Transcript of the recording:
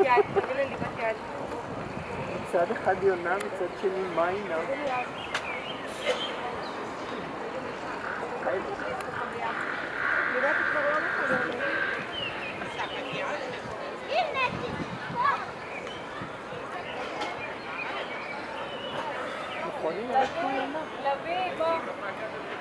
נגיעת יד, תביא לליבת יד. מצד אחד יונה, מצד שני מיינה. נכון, היא נראה כמו יונה. לביא, בוא.